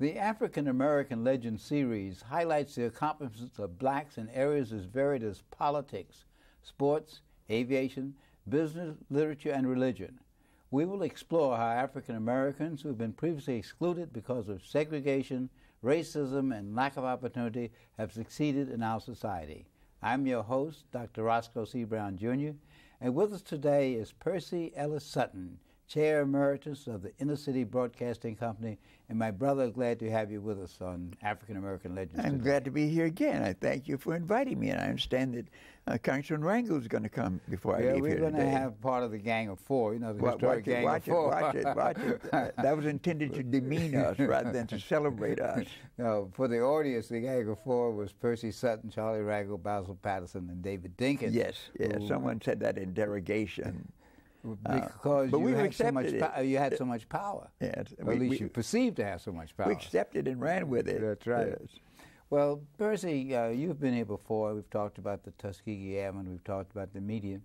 The African American Legend series highlights the accomplishments of blacks in areas as varied as politics, sports, aviation, business, literature, and religion. We will explore how African Americans who have been previously excluded because of segregation, racism, and lack of opportunity have succeeded in our society. I'm your host, Dr. Roscoe C. Brown, Jr., and with us today is Percy Ellis Sutton, Chair Emeritus of the Inner City Broadcasting Company, and my brother, glad to have you with us on African American Legends. I'm glad to be here again. I thank you for inviting me, and I understand that Congressman Rangel is going to come before I leave here today. We're going to have part of the Gang of Four, you know, the historic Gang of Four. Watch it, watch it, watch it. That was intended to demean us rather than to celebrate us. No, for the audience, the Gang of Four was Percy Sutton, Charlie Rangel, Basil Patterson, and David Dinkins. Yes, yes. Someone said that in derogation. Because you had so much power. Yes. At least you perceived to have so much power. We accepted and ran with it. That's right. Yes. Well, Percy, you've been here before. We've talked about the Tuskegee Airmen. We've talked about the media.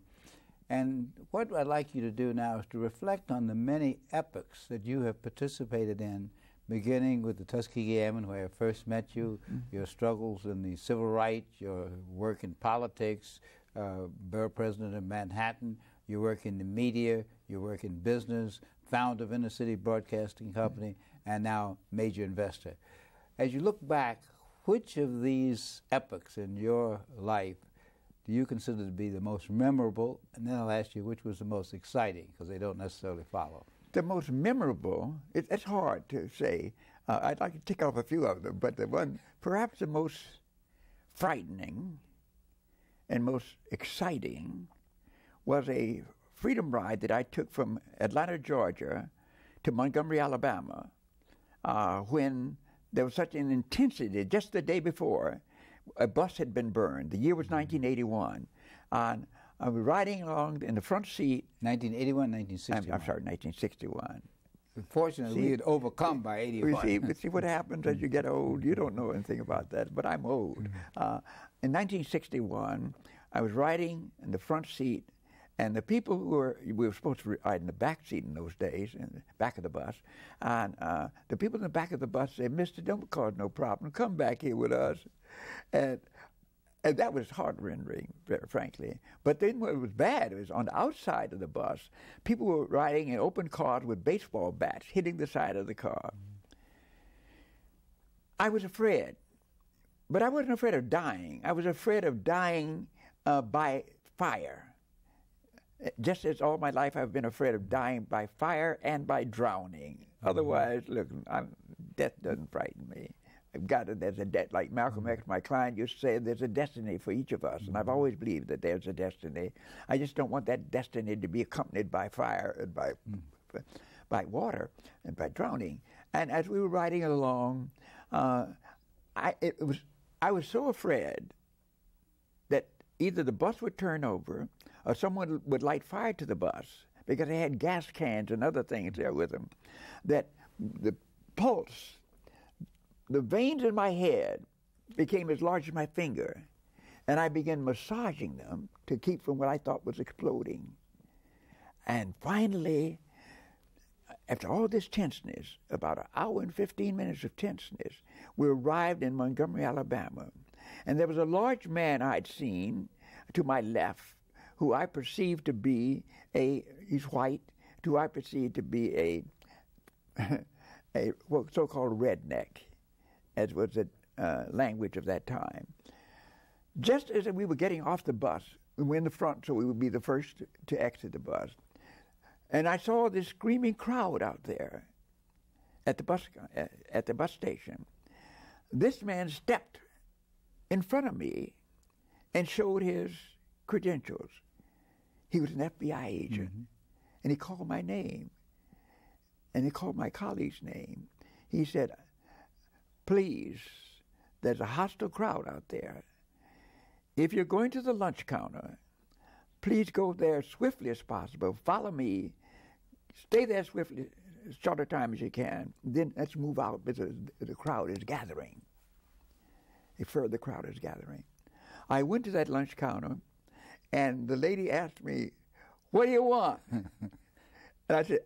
And what I'd like you to do now is to reflect on the many epochs that you have participated in, beginning with the Tuskegee Airmen, where I first met you, your struggles in the civil rights, your work in politics, Borough President of Manhattan, you work in the media, you work in business, founder of Inner City Broadcasting Company, and now major investor. As you look back, which of these epochs in your life do you consider to be the most memorable? And then I'll ask you which was the most exciting, because they don't necessarily follow. The most memorable, it's hard to say. I'd like to tick off a few of them, but the one, perhaps the most frightening and most exciting, was a freedom ride that I took from Atlanta, Georgia, to Montgomery, Alabama, when there was such an intensity. Just the day before, a bus had been burned. The year was 1981. And I was riding along in the front seat. 1981, 1961. I'm sorry, 1961. Fortunately, we had overcome by 81. See what happens as you get old. You don't know anything about that, but I'm old. In 1961, I was riding in the front seat. And the people who were, we were supposed to ride in the back seat in those days, in the back of the bus, and the people in the back of the bus said, "Mister, don't cause no problem. Come back here with us." And that was heart-rending, frankly. But then what was bad, it was on the outside of the bus, people were riding in open cars with baseball bats hitting the side of the car. I was afraid, but I wasn't afraid of dying. I was afraid of dying by fire. Just as all my life I've been afraid of dying by fire and by drowning. Otherwise, look, death doesn't frighten me. I've got it. There's a death. Like Malcolm X, my client, used to say, there's a destiny for each of us, and I've always believed that there's a destiny. I just don't want that destiny to be accompanied by fire and by water and by drowning. And as we were riding along, I was so afraid that either the bus would turn over, or someone would light fire to the bus, because they had gas cans and other things there with them, that the pulse, the veins in my head became as large as my finger, and I began massaging them to keep from what I thought was exploding. And finally, after all this tenseness, about an hour and 15 minutes of tenseness, we arrived in Montgomery, Alabama, and there was a large man I'd seen to my left, who I perceived to be he's white, who I perceived to be a so-called redneck, as was the language of that time. Just as we were getting off the bus, we were in the front, so we would be the first to exit the bus. And I saw this screaming crowd out there at the bus station. This man stepped in front of me and showed his credentials. He was an FBI agent, and he called my name, and he called my colleague's name. He said, "Please, there's a hostile crowd out there. If you're going to the lunch counter, please go there as swiftly as possible. Follow me. Stay there swiftly, as short a time as you can. Then let's move out because the crowd is gathering. A further crowd is gathering." I went to that lunch counter, and the lady asked me, "What do you want?" And I said,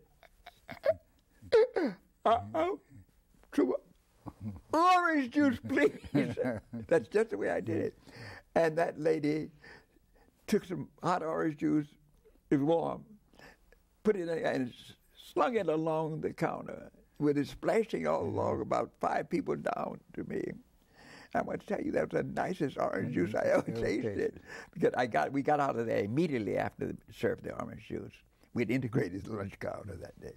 orange juice, please. That's just the way I did it. And that lady took some hot orange juice, it was warm, put it in and slung it along the counter with it splashing all along, about five people down to me. I want to tell you, that was the nicest orange juice I ever tasted. Because we got out of there immediately after they served the orange juice. We'd integrated the lunch counter that day.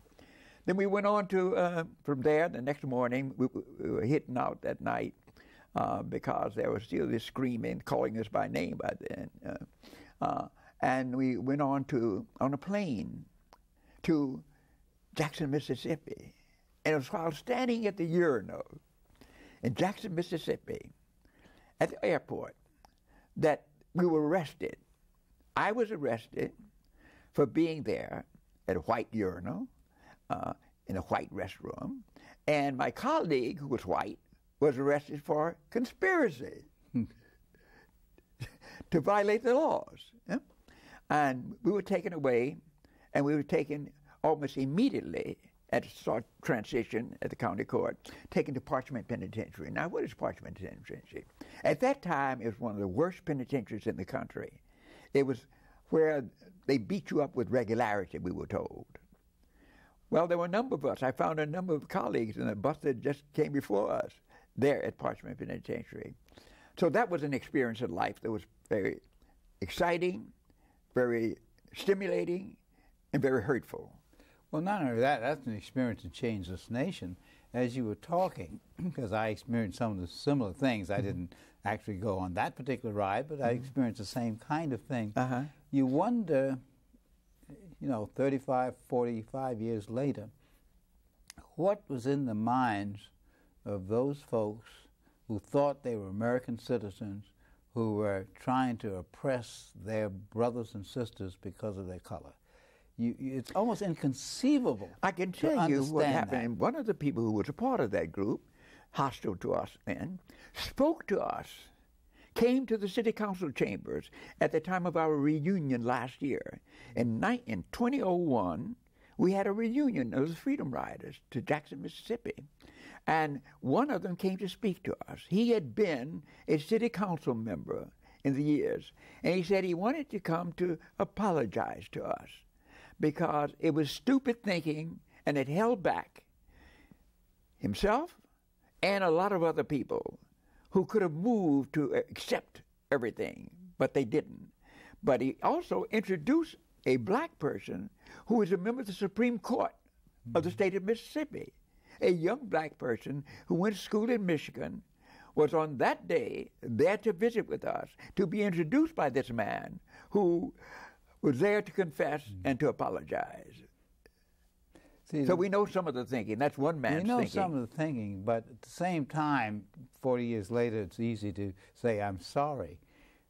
Then we went on to, from there, the next morning, we were hitting out that night because there was still this screaming, calling us by name by then. And we went on to, on a plane, to Jackson, Mississippi. And it was while standing at the urinal in Jackson, Mississippi, at the airport, that we were arrested. I was arrested for being there at a white urinal, in a white restroom, and my colleague, who was white, was arrested for conspiracy to violate the laws. Yeah? And we were taken away, and we were taken almost immediately at start transition at the county court, taken to Parchment Penitentiary. Now, what is Parchment Penitentiary? At that time, it was one of the worst penitentiaries in the country. It was where they beat you up with regularity, we were told. Well, there were a number of us. I found a number of colleagues in the bus that just came before us there at Parchment Penitentiary. So that was an experience of life that was very exciting, very stimulating, and very hurtful. Well, not only that, that's an experience that changed this nation. As you were talking, because I experienced some of the similar things. I didn't actually go on that particular ride, but I experienced the same kind of thing. You wonder, you know, 35, 45 years later, what was in the minds of those folks who thought they were American citizens who were trying to oppress their brothers and sisters because of their color? It's almost inconceivable. I can tell you what happened. One of the people who was a part of that group, hostile to us then, spoke to us, came to the city council chambers at the time of our reunion last year. In 2001, we had a reunion of the Freedom Riders to Jackson, Mississippi. And one of them came to speak to us. He had been a city council member in the years. And he said he wanted to come to apologize to us, because it was stupid thinking, and it held back himself and a lot of other people who could have moved to accept everything, but they didn't. But he also introduced a black person who was a member of the Supreme Court of the state of Mississippi, a young black person who went to school in Michigan, was on that day there to visit with us, to be introduced by this man who was there to confess and to apologize. See, so we know some of the thinking. That's one man's thinking. We know some of the thinking, but at the same time, 40 years later, it's easy to say, I'm sorry.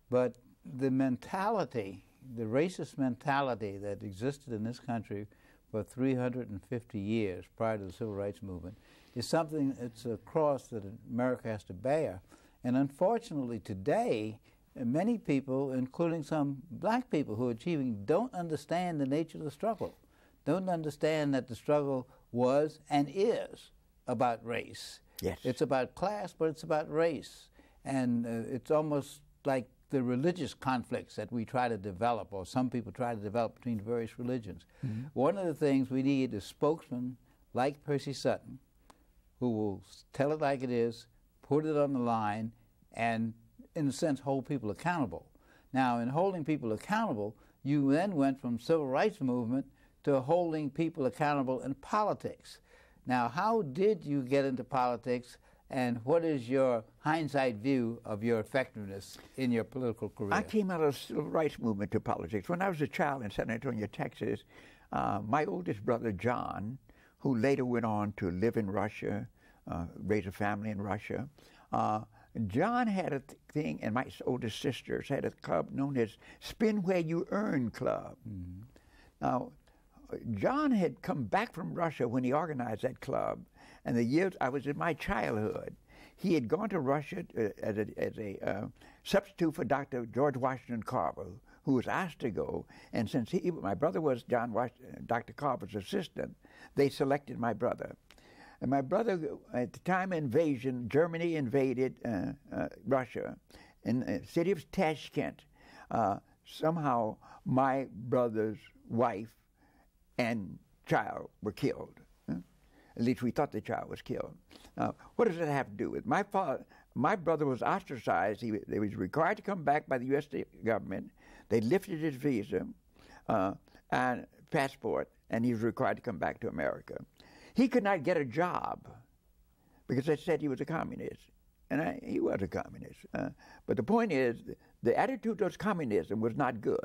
But the mentality, the racist mentality that existed in this country for 350 years prior to the Civil Rights Movement is something, it's a cross that America has to bear. And unfortunately today, many people, including some black people who are achieving, don't understand the nature of the struggle, don't understand that the struggle was and is about race. Yes. It's about class, but it's about race. And it's almost like the religious conflicts that we try to develop, or some people try to develop between various religions. One of the things we need is spokesmen like Percy Sutton, who will tell it like it is, put it on the line, and in a sense, hold people accountable. Now, in holding people accountable, you then went from civil rights movement to holding people accountable in politics. Now, how did you get into politics, and what is your hindsight view of your effectiveness in your political career? I came out of the civil rights movement to politics. When I was a child in San Antonio, Texas, my oldest brother, John, who later went on to live in Russia, raise a family in Russia, John had a thing, and my oldest sisters had a club known as Spin Where You Earn Club. Now, John had come back from Russia when he organized that club, and the years I was in my childhood, he had gone to Russia as a substitute for Dr. George Washington Carver, who was asked to go, and since my brother was Dr. Carver's assistant, they selected my brother. And my brother, at the time invasion, Germany invaded Russia in the city of Tashkent. Somehow my brother's wife and child were killed. At least we thought the child was killed. What does that have to do with my father? My brother was ostracized. He was required to come back by the U.S. government. They lifted his visa and passport, and he was required to come back to America. He could not get a job because they said he was a communist, and he was a communist. But the point is, the attitude towards communism was not good.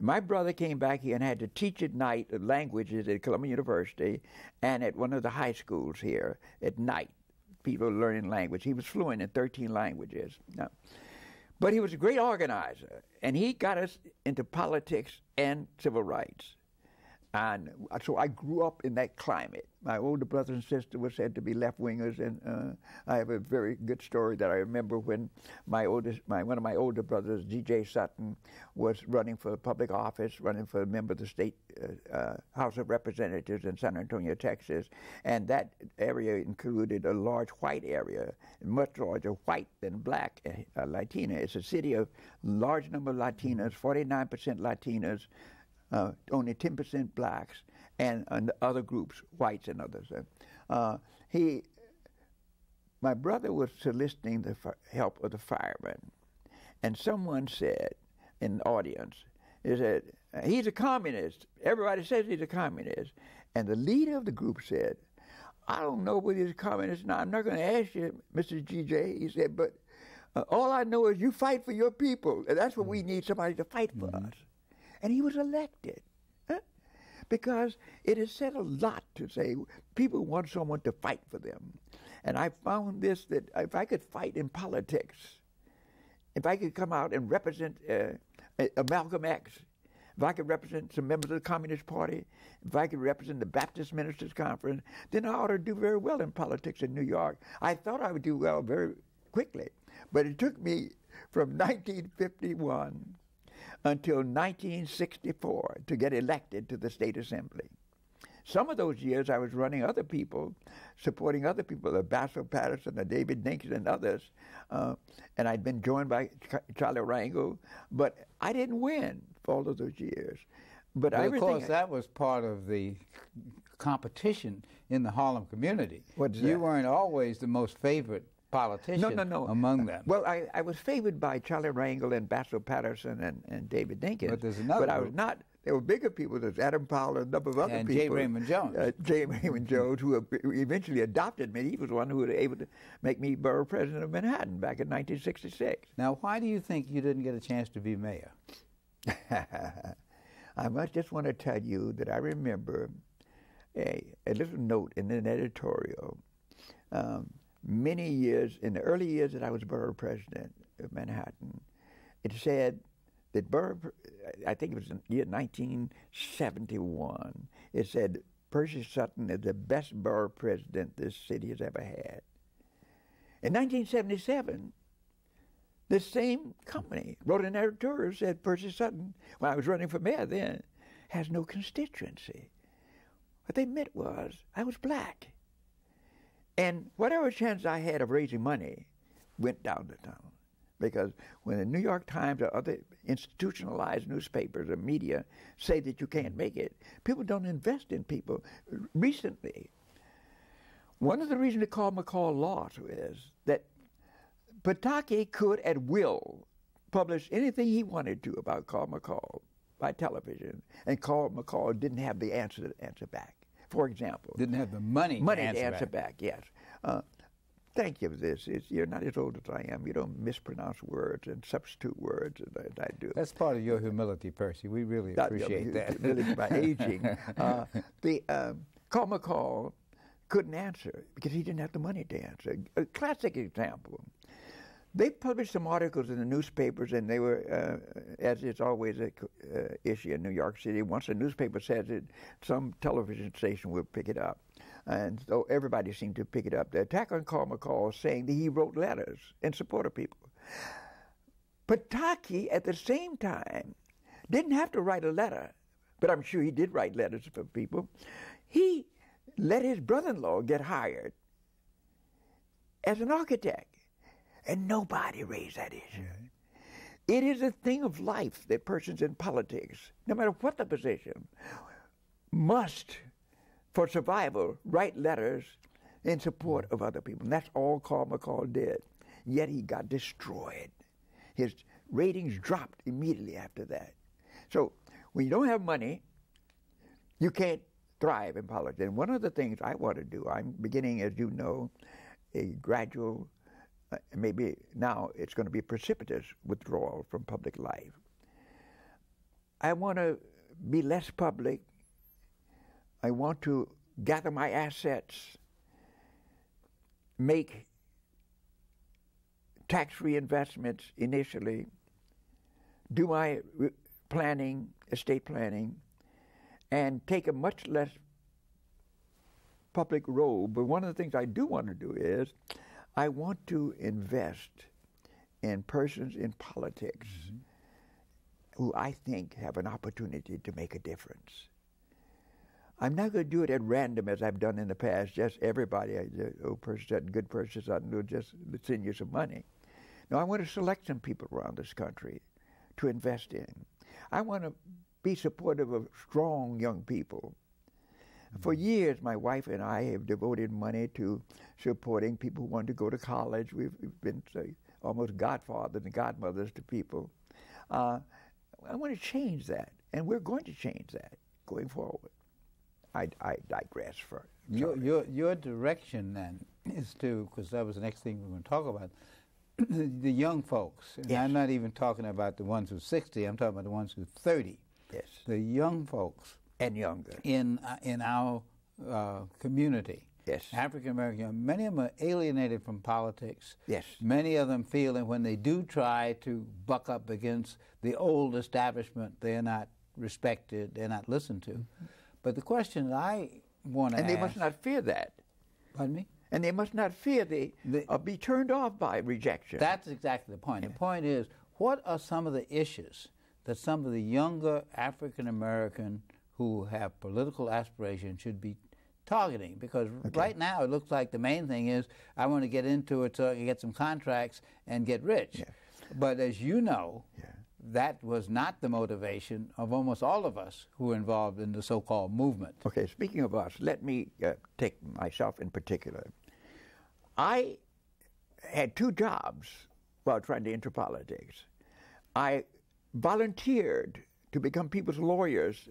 My brother came back here and had to teach at night languages at Columbia University and at one of the high schools here at night. People learning language. He was fluent in 13 languages. No. But he was a great organizer, and he got us into politics and civil rights. And so I grew up in that climate. My older brother and sister were said to be left-wingers, and I have a very good story that I remember when one of my older brothers, D.J. Sutton, was running for public office, running for a member of the state House of Representatives in San Antonio, Texas, and that area included a large white area, much larger white than black Latina. It's a city of large number of Latinas, 49% Latinas, only 10% blacks, and other groups, whites and others. My brother was soliciting the help of the firemen, and someone said in the audience, he said, he's a communist. Everybody says he's a communist. And the leader of the group said, I don't know whether he's a communist. Now, I'm not going to ask you, Mr. G.J. He said, but all I know is you fight for your people, and that's what we need, somebody to fight for us. And he was elected, because it has said a lot to say people want someone to fight for them. And I found this, that if I could fight in politics, if I could come out and represent Malcolm X, if I could represent some members of the Communist Party, if I could represent the Baptist Ministers Conference, then I ought to do very well in politics in New York. I thought I would do well very quickly, but it took me from 1951 until 1964 to get elected to the State Assembly. Some of those years I was running other people, supporting other people, Basil Patterson, David Dinkins, and others, and I'd been joined by Charlie Rangel, but I didn't win for all of those years. But of course, that was part of the competition in the Harlem community. You weren't always the most favored politician among them. Well, I was favored by Charlie Rangel and Basil Patterson and David Dinkins. But there's another. But I was not. There were bigger people. There's Adam Powell and a number of other people. And J. Raymond Jones. J. Raymond Jones, who eventually adopted me. He was one who was able to make me borough president of Manhattan back in 1966. Now, why do you think you didn't get a chance to be mayor? I must just want to tell you that I remember a little note in an editorial. Many years, in the early years that I was borough president of Manhattan, it said that I think it was in the year 1971, it said, Percy Sutton is the best borough president this city has ever had. In 1977, this same company wrote an editorial that said, Percy Sutton, when I was running for mayor then, has no constituency. What they meant was, I was black. And whatever chance I had of raising money went down the tunnel. Because when the New York Times or other institutionalized newspapers or media say that you can't make it, people don't invest in people. Recently, one of the reasons the Carl McCall lost is that Pataki could at will publish anything he wanted to about Carl McCall by television, and Carl McCall didn't have the answer back. For example, didn't have the money to answer back. Yes, thank you for this. You're not as old as I am. You don't mispronounce words and substitute words as I do. That's part of your humility, Percy. We really appreciate that. Really, by aging, Carl McCall couldn't answer because he didn't have the money to answer. A classic example. They published some articles in the newspapers, and they were, as is always an issue in New York City, once a newspaper says it, some television station will pick it up. And so everybody seemed to pick it up. The attack on Carl McCall saying that he wrote letters in support of people. Pataki, at the same time, didn't have to write a letter, but I'm sure he did write letters for people. He let his brother-in-law get hired as an architect, and nobody raised that issue. Mm-hmm. It is a thing of life that persons in politics, no matter what the position, must, for survival, write letters in support of other people. And that's all Carl McCall did. Yet he got destroyed. His ratings dropped immediately after that. So when you don't have money, you can't thrive in politics. And one of the things I want to do, I'm beginning, as you know, a gradual, maybe now it's going to be precipitous withdrawal from public life. I want to be less public. I want to gather my assets, make tax-free investments initially, do my planning, estate planning, and take a much less public role. But one of the things I do want to do is I want to invest in persons in politics who I think have an opportunity to make a difference. I'm not going to do it at random as I've done in the past, just everybody, good person, we'll just send you some money. No, I want to select some people around this country to invest in. I want to be supportive of strong young people. Mm-hmm. For years, my wife and I have devoted money to supporting people who want to go to college. We've been almost godfathers and godmothers to people. I want to change that, and we're going to change that going forward. I digress for your direction then is to, because that was the next thing we're going to talk about, the young folks. And yes. I'm not even talking about the ones who's 60. I'm talking about the ones who's 30. Yes. The young folks and younger in our community. Yes. African American. Many of them are alienated from politics. Yes. Many of them feel that when they do try to buck up against the old establishment, they're not respected. They're not listened to. Mm-hmm. But the question that I want to ask... And they must not fear that. Pardon me? And they must not fear be turned off by rejection. That's exactly the point. Yeah. The point is, what are some of the issues that some of the younger African-American who have political aspirations should be targeting? Because right now it looks like the main thing is, I want to get into it so I can get some contracts and get rich. Yeah. But as you know... Yeah. That was not the motivation of almost all of us who were involved in the so-called movement. Okay, speaking of us, let me take myself in particular. I had two jobs while trying to enter politics. I volunteered to become people's lawyers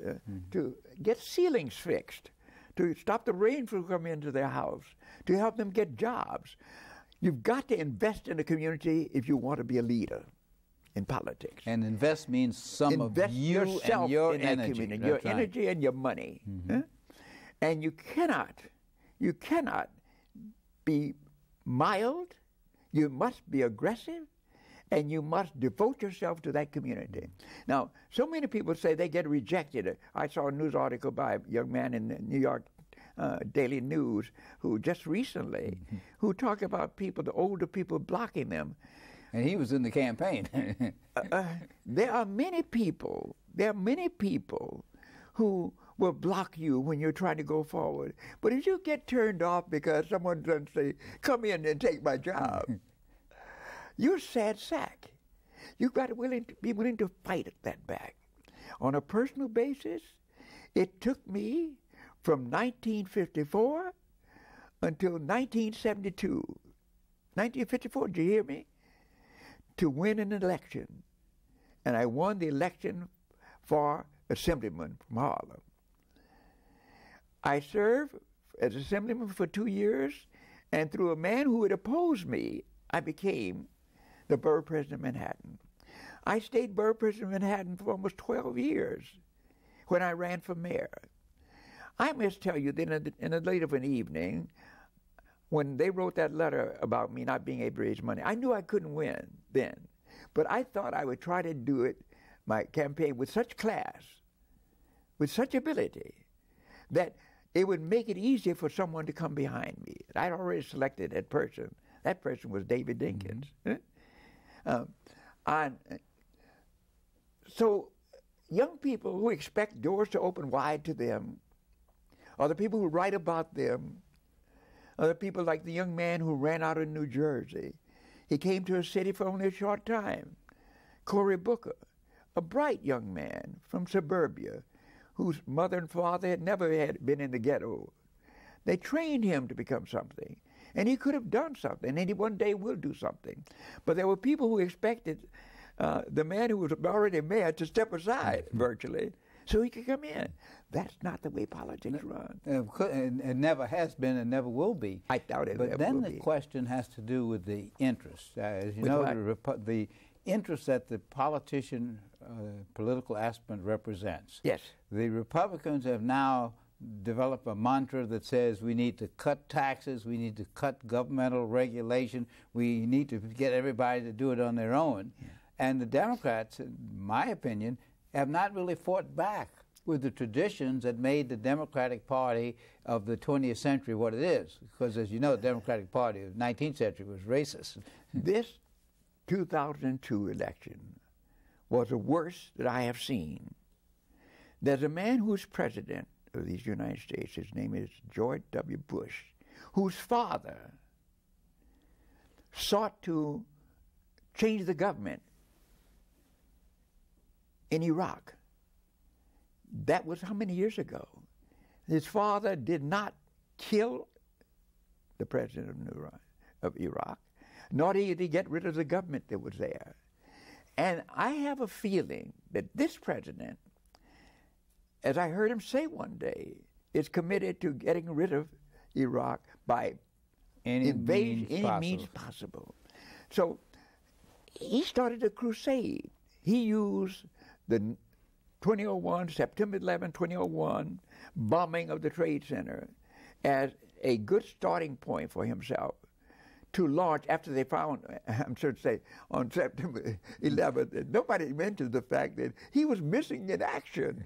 to get ceilings fixed, to stop the rain from coming into their house, to help them get jobs. You've got to invest in a community if you want to be a leader. In politics. And invest means invest of you and your energy. Your energy and your money. Mm-hmm. Huh? And you cannot be mild, you must be aggressive, and you must devote yourself to that community. Now, so many people say they get rejected. I saw a news article by a young man in the New York Daily News who just recently, who talked about people, the older people blocking them. And he was in the campaign. There are many people who will block you when you're trying to go forward. But if you get turned off because someone doesn't say, come in and take my job, you're a sad sack. You've got to be willing to fight that back. On a personal basis, it took me from 1954 until 1972. 1954, do you hear me? To win an election, and I won the election for Assemblyman from Harlem. I served as Assemblyman for 2 years, and through a man who had opposed me, I became the Borough President of Manhattan. I stayed Borough President of Manhattan for almost 12 years when I ran for mayor. I must tell you that in the late of an evening, when they wrote that letter about me not being able to raise money, I knew I couldn't win then. But I thought I would try to do it, my campaign, with such class, with such ability, that it would make it easier for someone to come behind me. I'd already selected that person. That person was David Dinkins. Mm-hmm. So young people who expect doors to open wide to them or the people who write about them, or the people like the young man who ran out in New Jersey. He came to a city for only a short time. Cory Booker, a bright young man from suburbia, whose mother and father had never been in the ghetto. They trained him to become something, and he could have done something, and he one day will do something. But there were people who expected the man who was already mayor to step aside, virtually, so he could come in. That's not the way politics run. And it never has been and never will be. I doubt it. But then the question has to do with the interest. As you know, the interest that the politician, political aspirant represents. Yes. The Republicans have now developed a mantra that says we need to cut taxes, we need to cut governmental regulation, we need to get everybody to do it on their own. Yeah. And the Democrats, in my opinion, have not really fought back with the traditions that made the Democratic Party of the 20th century what it is. Because, as you know, the Democratic Party of the 19th century was racist. This 2002 election was the worst that I have seen. There's a man who's president of these United States. His name is George W. Bush, whose father sought to change the government in Iraq. That was how many years ago? His father did not kill the president of Iraq, nor did he get rid of the government that was there. And I have a feeling that this president, as I heard him say one day, is committed to getting rid of Iraq by any means possible. So he started a crusade. He used the 2001, September 11, 2001 bombing of the Trade Center as a good starting point for himself to launch, after they found, I'm sure to say, on September 11th, nobody mentioned the fact that he was missing in action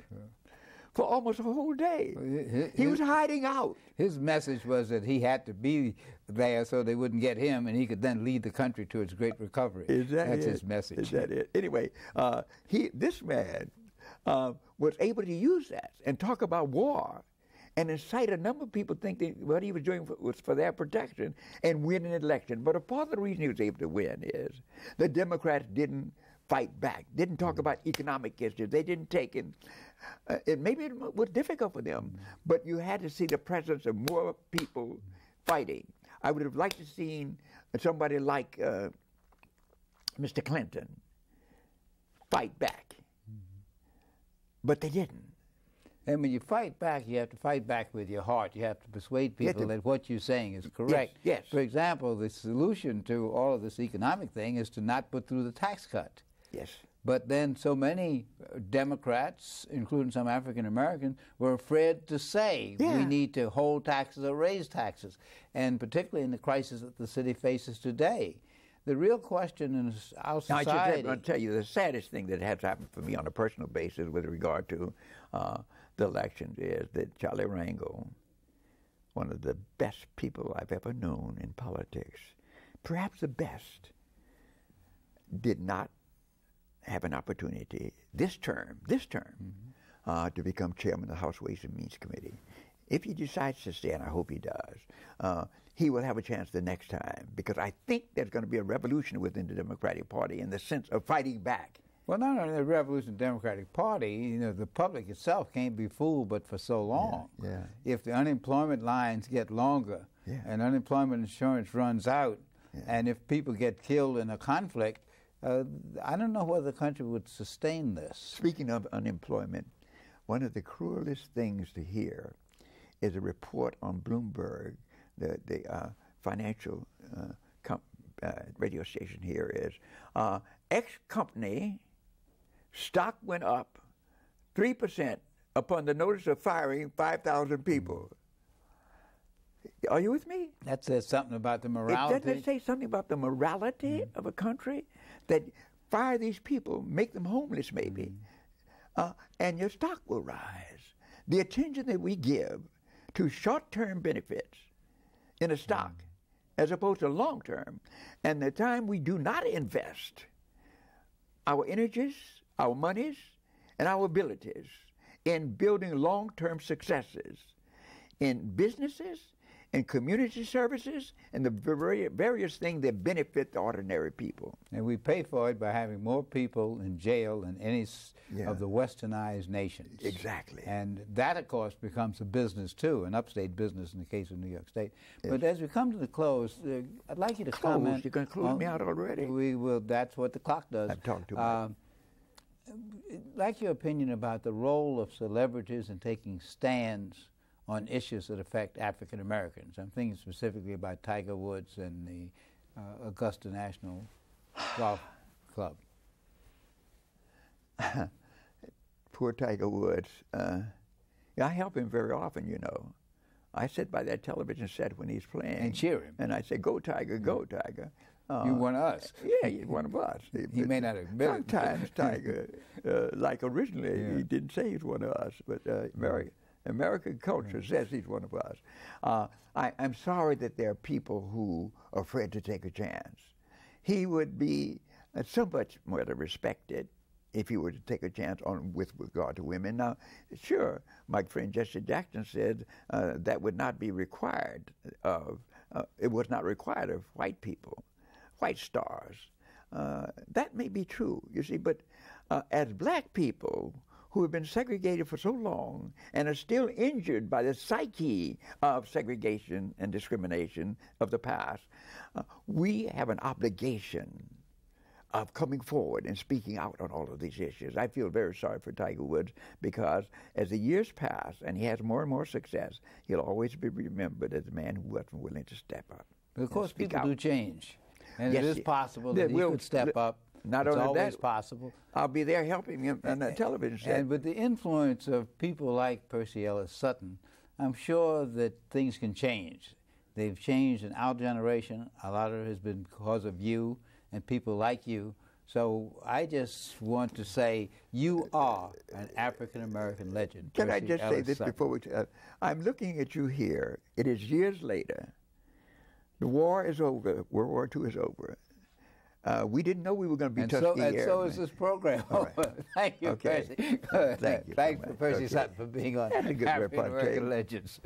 for almost a whole day. He was hiding out. His message was that he had to be there so they wouldn't get him, and he could then lead the country to its great recovery. That's his message. Is that it? Anyway, this man was able to use that and talk about war and incite a number of people to think that what he was doing was for their protection and win an election. But a part of the reason he was able to win is the Democrats didn't fight back, didn't talk about economic issues. They didn't take in. Maybe it was difficult for them, but you had to see the presence of more people fighting. I would have liked to have seen somebody like Mr. Clinton fight back, but they didn't. And when you fight back, you have to fight back with your heart. You have to persuade people that what you're saying is correct. Yes. For example, the solution to all of this economic thing is to not put through the tax cut. Yes. But then so many Democrats, including some African Americans, were afraid to say we need to hold taxes or raise taxes, and particularly in the crisis that the city faces today. The real question in our society... Now, I just want to tell you the saddest thing that has happened for me on a personal basis with regard to the elections is that Charlie Rangel, one of the best people I've ever known in politics, perhaps the best, did not have an opportunity this term, to become chairman of the House Ways and Means Committee. If he decides to stay, and I hope he does, he will have a chance the next time, because I think there's going to be a revolution within the Democratic Party in the sense of fighting back. Well, not only the revolution of the Democratic Party, you know, the public itself can't be fooled but for so long. Yeah. If the unemployment lines get longer and unemployment insurance runs out, and if people get killed in a conflict, I don't know whether the country would sustain this. Speaking of unemployment, one of the cruelest things to hear is a report on Bloomberg, the financial radio station here is, X company stock went up 3% upon the notice of firing 5,000 people. Are you with me? That says something about the morality. Doesn't it say something about the morality of a country? That fire these people, make them homeless maybe, and your stock will rise. The attention that we give to short-term benefits in a stock as opposed to long-term, and the time we do not invest our energies, our monies, and our abilities in building long-term successes in businesses, in community services, and the various things that benefit the ordinary people. And we pay for it by having more people in jail than any of the westernized nations. Exactly. And that, of course, becomes a business, too, an upstate business in the case of New York State. Yes. But as we come to the close, I'd like you to comment. You're going to close me out already. We will. That's what the clock does. I've talked too much. I'd like your opinion about the role of celebrities in taking stands on issues that affect African Americans. I'm thinking specifically about Tiger Woods and the Augusta National Golf Club. Poor Tiger Woods. I help him very often, you know. I sit by that television set when he's playing. And cheer him. And I say, go Tiger, go Tiger. You're one of us. Yeah, he's one of us. He may not admit it. Sometimes Tiger, like originally, he didn't say he's one of us, but American culture says he's one of us. I'm sorry that there are people who are afraid to take a chance. He would be so much more respected if he were to take a chance on with regard to women. Now, sure, my friend Jesse Jackson said that would not be required of, it was not required of white people, white stars. That may be true, you see, but as black people, who have been segregated for so long and are still injured by the psyche of segregation and discrimination of the past, we have an obligation of coming forward and speaking out on all of these issues. I feel very sorry for Tiger Woods because as the years pass and he has more and more success, he'll always be remembered as a man who wasn't willing to step up. But of course, people do change. And yes, it is possible that he could step up. Not it's only always that, possible. I'll be there helping him on the television set. And with the influence of people like Percy Ellis Sutton, I'm sure that things can change. They've changed in our generation. A lot of it has been because of you and people like you. So I just want to say you are an African-American legend. Can Percy I just Ellis say this Sutton. Before we... I'm looking at you here. It is years later. The war is over. World War II is over. We didn't know we were going to be Tuskegee Airmen. And so is this program. Right. Thank you, Percy. Thank you. Thanks, Percy Sutton, for being on African American Legends.